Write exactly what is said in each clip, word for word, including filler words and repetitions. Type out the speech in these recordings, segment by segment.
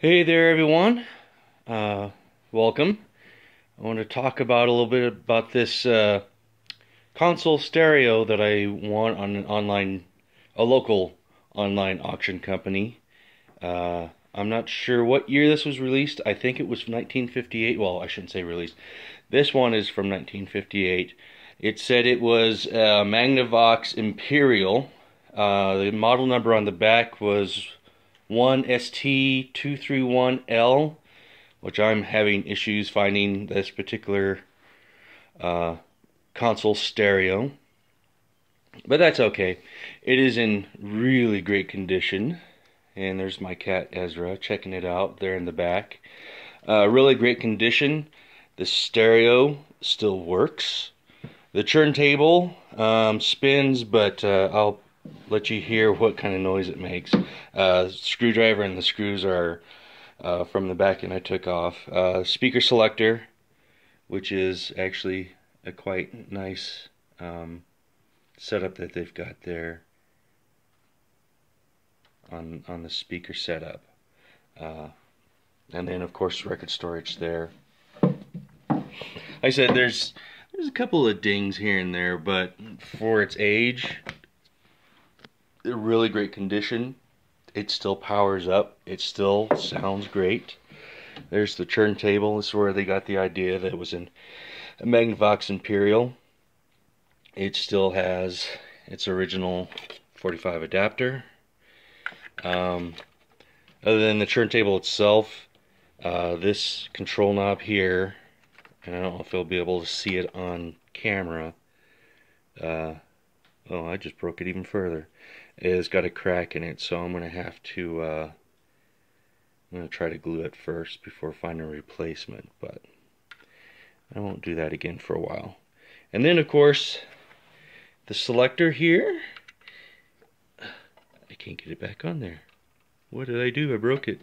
Hey there everyone, uh, welcome. I want to talk about a little bit about this uh, console stereo that I won on an online, a local online auction company. Uh, I'm not sure what year this was released. I think it was nineteen fifty-eight, well I shouldn't say released. This one is from nineteen fifty-eight. It said it was uh, Magnavox Imperial. Uh, the model number on the back was one S T two three one L, which I'm having issues finding this particular uh, console stereo, but that's okay. It is in really great condition, and there's my cat Ezra checking it out there in the back. Uh, really great condition. The stereo still works. The turntable um, spins, but uh, I'll let you hear what kind of noise it makes. Uh, screwdriver and the screws are uh, from the back end I took off. Uh, speaker selector, which is actually a quite nice um, setup that they've got there on, on the speaker setup. Uh, and then of course record storage there. Like I said, there's, there's a couple of dings here and there, but for its age, really great condition. It still powers up. It still sounds great. There's the turntable. This is where they got the idea that it was in a Magnavox Imperial. It still has its original forty-five adapter. Um, other than the turntable itself, uh, this control knob here, and I don't know if you'll be able to see it on camera. Uh, Oh, I just broke it even further. It's got a crack in it, so I'm gonna have to. Uh, I'm gonna try to glue it first before finding a replacement, but I won't do that again for a while. And then, of course, the selector here. I can't get it back on there. What did I do? I broke it.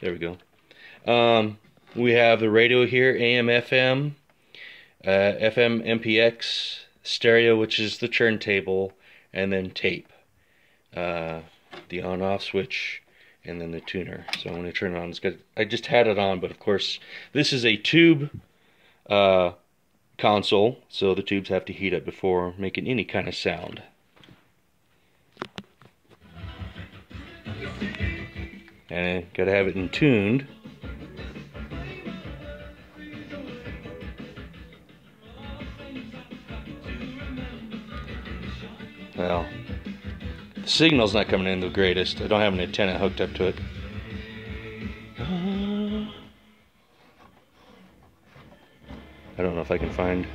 There we go. Um, we have the radio here: A M F M, uh, F M M P X. Stereo, which is the turntable, and then tape, uh, the on-off switch, and then the tuner. So I'm going to turn it on. It's got, I just had it on, but of course this is a tube uh, console, so the tubes have to heat up before making any kind of sound. And gotta have it in tuned. Well, the signal's not coming in the greatest. I don't have an antenna hooked up to it. I don't know if I can find.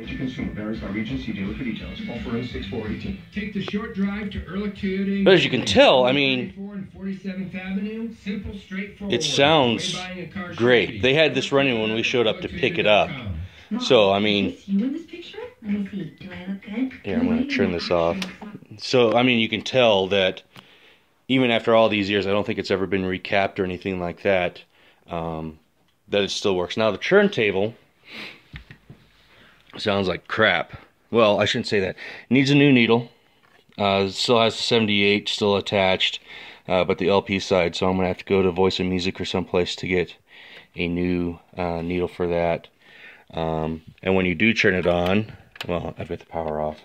Energy consumed varies by region. See dealer for details. All for oh six four one eight. Take the short drive to Ehrlich Toyota. But as you can tell, I mean, it sounds great. They had this running when we showed up to pick it up. So I mean, yeah, I'm gonna turn this off. So I mean, you can tell that even after all these years, I don't think it's ever been recapped or anything like that. Um, that it still works. Now the turntable sounds like crap. Well, I shouldn't say that. Needs a new needle. Uh, it still has the seventy-eight still attached, uh, but the L P side, so I'm going to have to go to Voice of Music or someplace to get a new uh, needle for that. Um, and when you do turn it on, well, I've got the power off.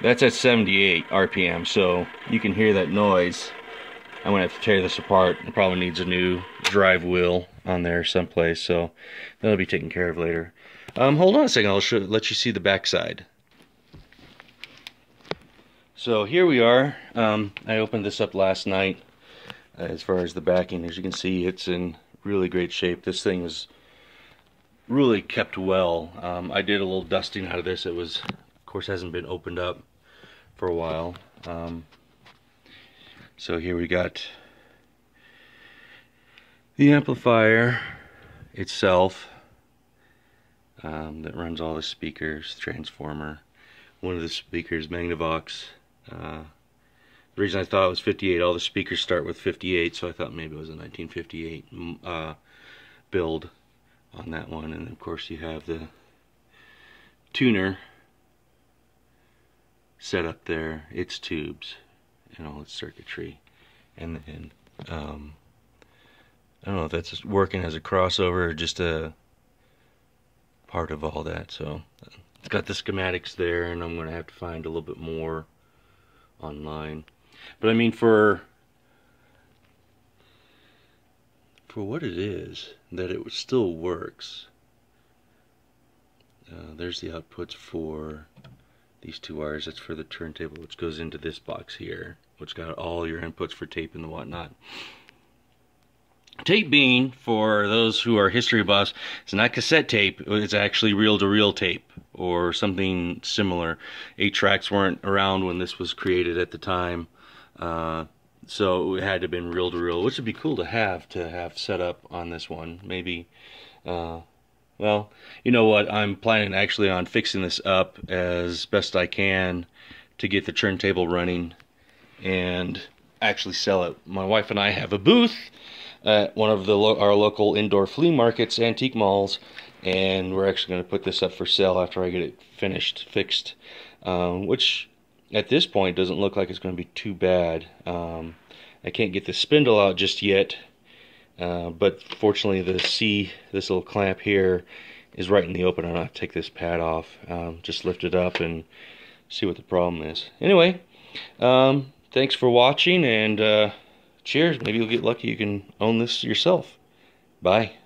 That's at seventy-eight R P M, so you can hear that noise. I'm going to have to tear this apart. It probably needs a new drive wheel on there someplace, so that'll be taken care of later. Um, hold on a second, I'll show, let you see the backside. So here we are. Um, I opened this up last night. Uh, as far as the backing, as you can see, it's in really great shape. This thing was really kept well. Um, I did a little dusting out of this. It was, of course, hasn't been opened up for a while. Um, So here we got the amplifier itself um, that runs all the speakers, transformer, one of the speakers, Magnavox. Uh, the reason I thought it was fifty-eight, all the speakers start with fifty-eight, so I thought maybe it was a nineteen fifty-eight uh, build on that one. And of course you have the tuner set up there, its tubes and all its circuitry, and then um, I don't know if that's working as a crossover or just a part of all that. So it's got the schematics there, and I'm going to have to find a little bit more online. But I mean, for for what it is, that it still works. Uh, there's the outputs for these two wires. That's for the turntable, which goes into this box here, which got all your inputs for tape and the whatnot. Tape being, for those who are history buffs, it's not cassette tape, it's actually reel-to-reel tape or something similar. eight tracks weren't around when this was created at the time, uh, so it had to have been reel-to-reel, which would be cool to have, to have set up on this one. Maybe, uh, well, you know what, I'm planning actually on fixing this up as best I can to get the turntable running and actually sell it. My wife and I have a booth at one of the lo our local indoor flea markets, antique malls, and we're actually going to put this up for sale after I get it finished, fixed, um, which at this point doesn't look like it's going to be too bad. Um, I can't get the spindle out just yet, uh, but fortunately the C, this little clamp here, is right in the open. I'm going to take this pad off, um, just lift it up and see what the problem is. Anyway, um, thanks for watching, and uh, cheers. Maybe you'll get lucky, you can own this yourself. Bye.